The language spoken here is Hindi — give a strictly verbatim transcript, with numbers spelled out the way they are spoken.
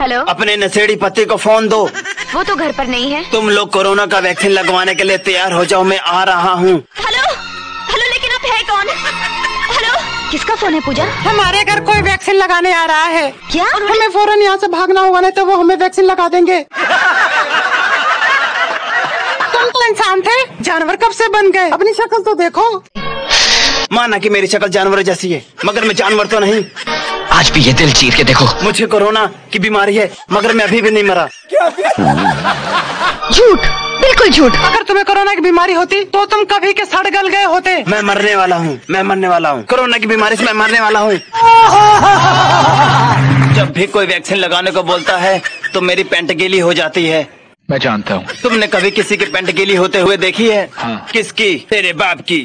हेलो, अपने नशेड़ी पति को फोन दो, वो तो घर पर नहीं है। तुम लोग कोरोना का वैक्सीन लगवाने के लिए तैयार हो जाओ, मैं आ रहा हूँ। हेलो हेलो, लेकिन आप है कौन? हेलो, किसका फोन है पूजा? हमारे घर कोई वैक्सीन लगाने आ रहा है। क्या? हमें फौरन यहाँ से भागना होगा, नहीं तो वो हमें वैक्सीन लगा देंगे। तुम तो इंसान थे, जानवर कब से बन गए? अपनी शक्ल तो देखो। माना कि मेरी शक्ल जानवर जैसी है, मगर मैं जानवर तो नहीं। आज भी ये दिल चीर के देखो। मुझे कोरोना की बीमारी है, मगर मैं अभी भी नहीं मरा। झूठ, बिल्कुल झूठ। अगर तुम्हें कोरोना की बीमारी होती तो तुम कभी के सड़ गल गए होते। मैं मरने वाला हूँ, मैं मरने वाला हूँ। कोरोना की बीमारी से मैं मरने वाला हूँ। जब भी कोई वैक्सीन लगाने को बोलता है तो मेरी पेंट गीली हो जाती है। मैं जानता हूँ। तुमने कभी किसी की पेंट गीली होते हुए देखी है? हाँ। किसकी? तेरे बाप की।